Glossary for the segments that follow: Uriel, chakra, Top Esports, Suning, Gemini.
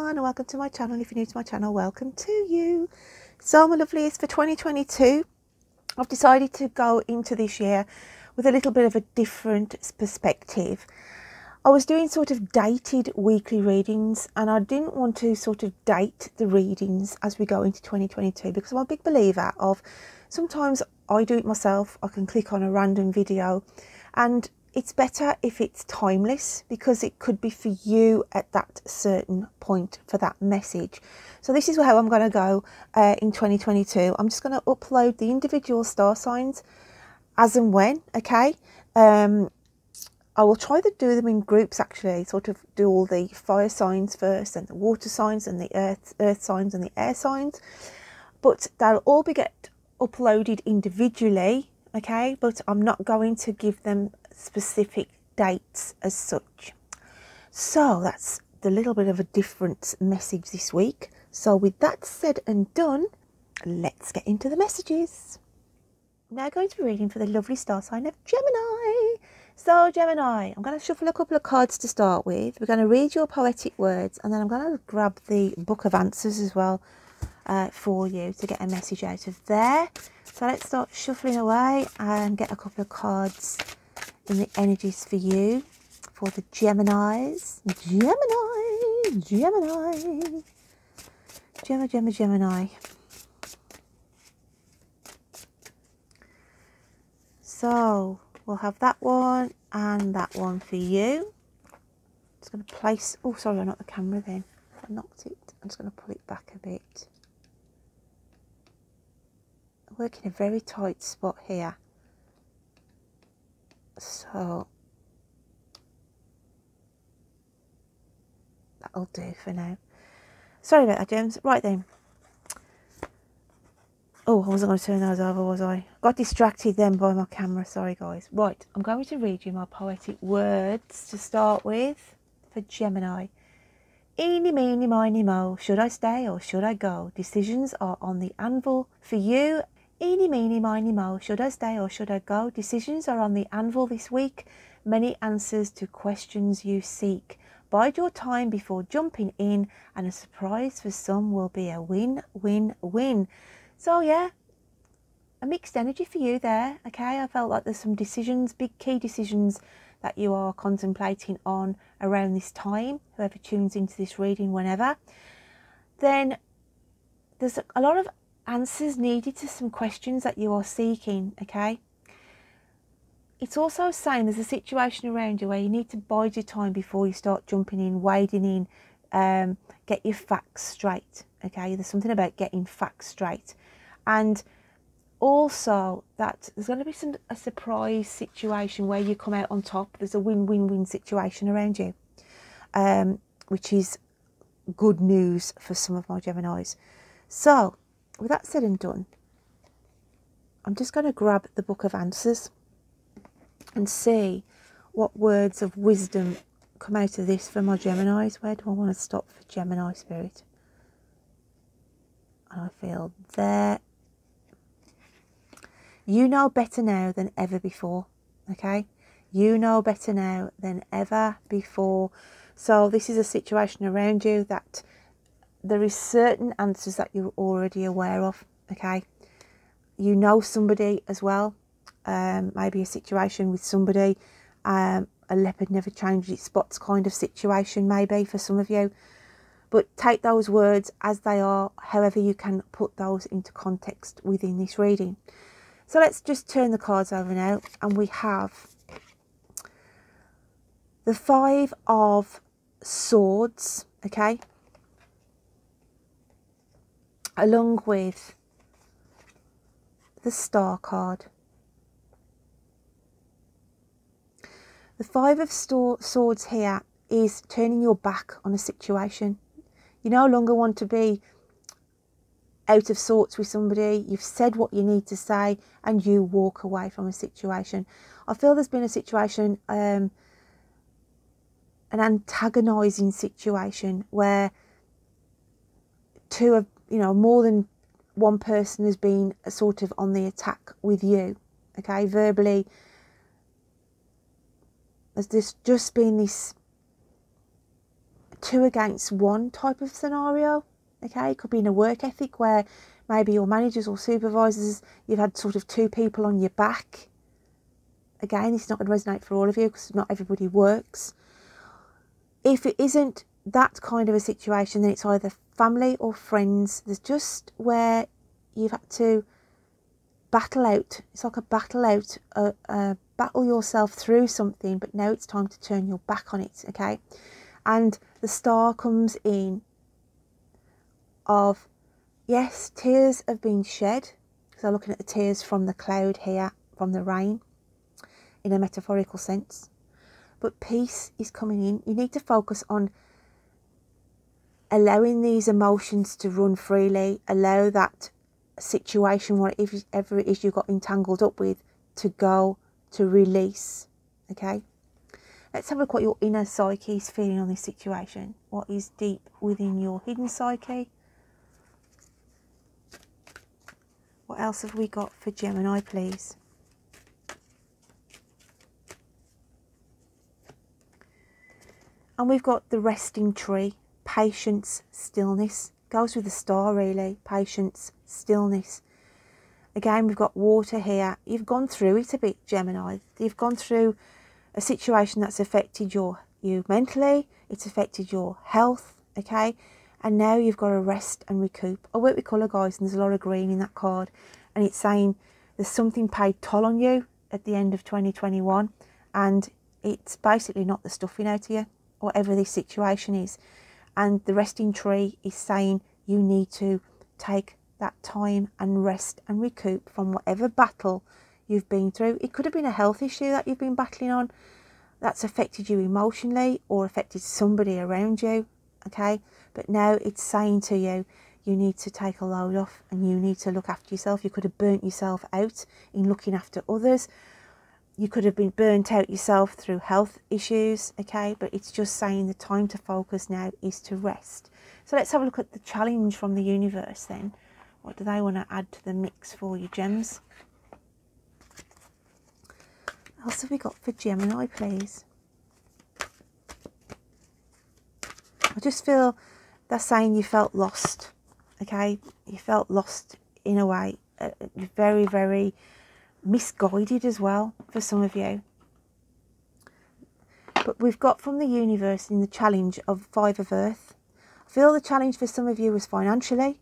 everyone and welcome to my channel. If you're new to my channel, welcome to you. So my lovelies, for 2022 I've decided to go into this year with a little bit of a different perspective. I was doing sort of dated weekly readings and I didn't want to sort of date the readings as we go into 2022 because I'm a big believer of sometimes I do it myself. I can click on a random video and it's better if it's timeless because it could be for you at that certain point for that message. So this is how I'm going to go in 2022. I'm just going to upload the individual star signs as and when, okay? I will try to do them in groups actually, sort of do all the fire signs first and the water signs and the earth signs and the air signs. But they'll all get uploaded individually, okay? But I'm not going to give them specific dates as such. So that's the little bit of a different message this week. So with that said and done, let's get into the messages. I'm now going to be reading for the lovely star sign of Gemini. So Gemini, I'm going to shuffle a couple of cards to start with. We're going to read your poetic words and then I'm going to grab the book of answers as well for you to get a message out of there. So let's start shuffling away and get a couple of cards in the energies for you, for the Geminis. Gemini. So we'll have that one and that one for you. I'm just going to place, oh sorry, I knocked the camera then. I knocked it. I'm just going to pull it back a bit. I work in a very tight spot here. So that'll do for now. Sorry about that, Gems. Right then. Oh, I wasn't going to turn those over, was I? Got distracted then by my camera. Sorry, guys. Right, I'm going to read you my poetic words to start with for Gemini. Eeny, meeny, miny, mo. Should I stay or should I go? Decisions are on the anvil for you. Eeny, meeny, miny, mo, should I stay or should I go? Decisions are on the anvil this week. Many answers to questions you seek. Bide your time before jumping in and a surprise for some will be a win, win, win. So yeah, a mixed energy for you there, okay? I felt like there's some decisions, big key decisions that you are contemplating on around this time, whoever tunes into this reading whenever. Then there's a lot of answers needed to some questions that you are seeking, okay? It's also saying there's a situation around you where you need to bide your time before you start jumping in, wading in, get your facts straight, okay? There's something about getting facts straight. And also that there's going to be a surprise situation where you come out on top. There's a win-win-win situation around you, which is good news for some of my Geminis. So with that said and done, I'm just going to grab the book of answers and see what words of wisdom come out of this for my Geminis. Where do I want to stop for Gemini spirit? And I feel there. You know better now than ever before, okay? You know better now than ever before. So this is a situation around you that there is certain answers that you're already aware of, okay? You know somebody as well, maybe a situation with somebody, a leopard never changes its spots kind of situation maybe for some of you. But take those words as they are, however you can put those into context within this reading. So let's just turn the cards over now and we have the Five of Swords, okay? Along with the Star card. The Five of Swords here is turning your back on a situation. You no longer want to be out of sorts with somebody. You've said what you need to say and you walk away from a situation. I feel there's been a situation, an antagonising situation where two of, you know, more than one person has been sort of on the attack with you, okay? Verbally, there's just been this two against one type of scenario. Okay, it could be in a work ethic where maybe your managers or supervisors, you've had sort of two people on your back. Again, it's not going to resonate for all of you because not everybody works. If it isn't that kind of a situation, then it's either family or friends. There's just where you've had to battle out. It's like a battle out, battle yourself through something, but now it's time to turn your back on it, okay? And the star comes in of, yes, tears have been shed. So looking at the tears from the cloud here, from the rain, in a metaphorical sense. But peace is coming in. You need to focus on allowing these emotions to run freely. Allow that situation, whatever it is you got entangled up with, to go, to release. Okay? Let's have a look what your inner psyche is feeling on this situation. What is deep within your hidden psyche? What else have we got for Gemini, please? And we've got the resting tree, patience, stillness. Goes with the star, really. Patience, stillness. Again, we've got water here. You've gone through it a bit, Gemini. You've gone through a situation that's affected you mentally. It's affected your health, okay? And now you've got to rest and recoup. I work with colour guys, and there's a lot of green in that card. And it's saying there's something paid toll on you at the end of 2021. And it's basically not the stuffing out of you, whatever this situation is. And the resting tree is saying you need to take that time and rest and recoup from whatever battle you've been through. It could have been a health issue that you've been battling on that's affected you emotionally or affected somebody around you, okay? But now it's saying to you, you need to take a load off and you need to look after yourself. You could have burnt yourself out in looking after others. You could have been burnt out yourself through health issues, okay? But it's just saying the time to focus now is to rest. So let's have a look at the challenge from the universe then. What do they want to add to the mix for you, Gems? What else have we got for Gemini, please? I just feel they're saying you felt lost, okay? You felt lost in a way, very, very misguided as well for some of you. But we've got from the universe in the challenge of Five of Earth. I feel the challenge for some of you was financially,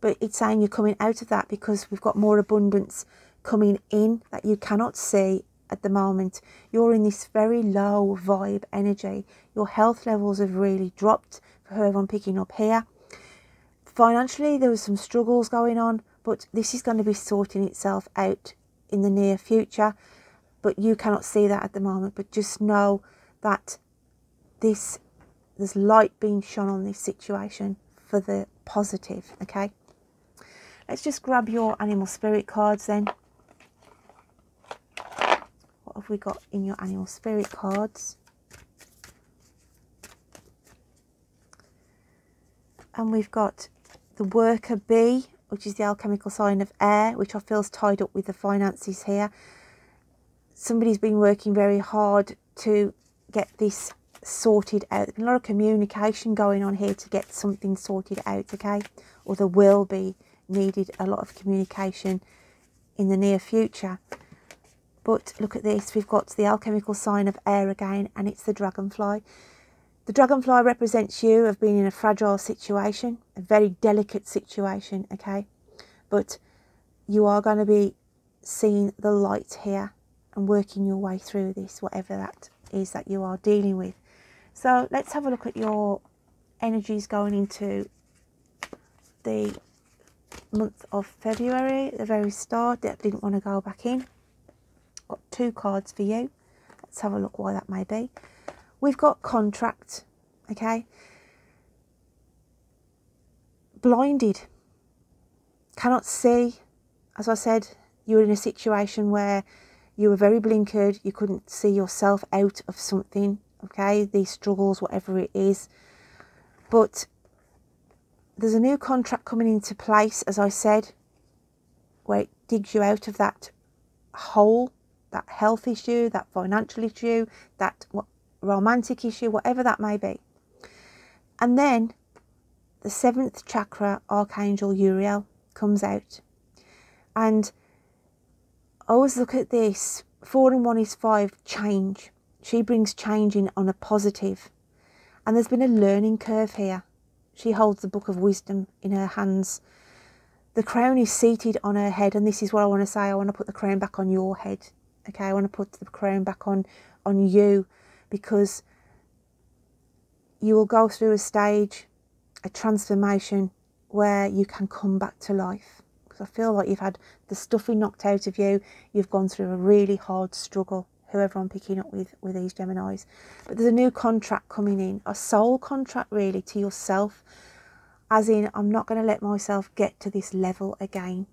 but it's saying you're coming out of that because we've got more abundance coming in that you cannot see at the moment. You're in this very low vibe energy. Your health levels have really dropped for whoever I'm picking up here. Financially, there was some struggles going on, but this is going to be sorting itself out in the near future, but you cannot see that at the moment. But just know that there's light being shone on this situation for the positive, okay? Let's just grab your animal spirit cards then. What have we got in your animal spirit cards? And we've got the worker bee, which is the alchemical sign of air, which I feel is tied up with the finances here. Somebody's been working very hard to get this sorted out. There's been a lot of communication going on here to get something sorted out, okay? Or there will be needed a lot of communication in the near future. But look at this, we've got the alchemical sign of air again, and it's the dragonfly. The dragonfly represents you of being in a fragile situation, a very delicate situation, okay? But you are going to be seeing the light here and working your way through this, whatever that is that you are dealing with. So let's have a look at your energies going into the month of February, the very start. That didn't want to go back in. Got two cards for you. Let's have a look why that may be. We've got contract, okay? Blinded. Cannot see. As I said, you were in a situation where you were very blinkered. You couldn't see yourself out of something, okay? These struggles, whatever it is. But there's a new contract coming into place, as I said, where it digs you out of that hole, that health issue, that financial issue, that romantic issue, whatever that may be. And then the seventh chakra, Archangel Uriel, comes out. And I always look at this, 4 and 1 is 5, change. She brings change in on a positive. And there's been a learning curve here. She holds the book of wisdom in her hands. The crown is seated on her head, and this is what I want to say. I want to put the crown back on your head. Okay, I want to put the crown back on you, because you will go through a stage, a transformation, where you can come back to life. Because I feel like you've had the stuffing knocked out of you. You've gone through a really hard struggle, whoever I'm picking up with these Geminis. But there's a new contract coming in, a soul contract really to yourself, as in, I'm not going to let myself get to this level again.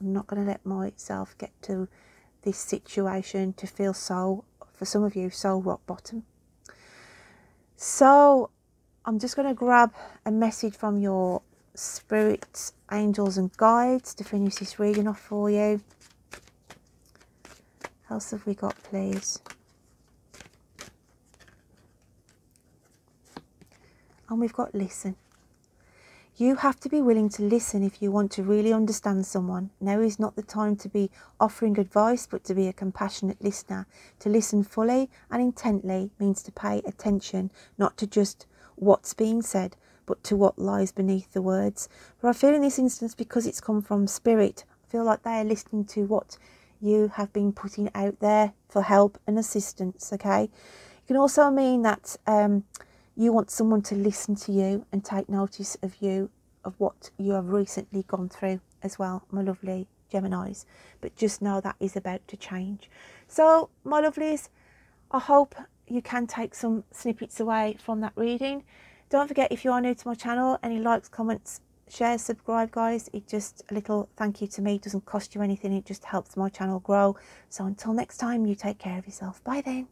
I'm not going to let myself get to this situation to feel so, for some of you, so rock bottom. So I'm just going to grab a message from your spirits, angels and guides to finish this reading off for you. What else have we got, please? And we've got listen. You have to be willing to listen if you want to really understand someone. Now is not the time to be offering advice, but to be a compassionate listener. To listen fully and intently means to pay attention, not to just what's being said, but to what lies beneath the words. But I feel in this instance, because it's come from spirit, I feel like they are listening to what you have been putting out there for help and assistance, okay? It can also mean that you want someone to listen to you and take notice of you, of what you have recently gone through as well, my lovely Geminis. But just know that is about to change. So, my lovelies, I hope you can take some snippets away from that reading. Don't forget, if you are new to my channel, any likes, comments, shares, subscribe, guys. It's just a little thank you to me. It doesn't cost you anything. It just helps my channel grow. So until next time, you take care of yourself. Bye then.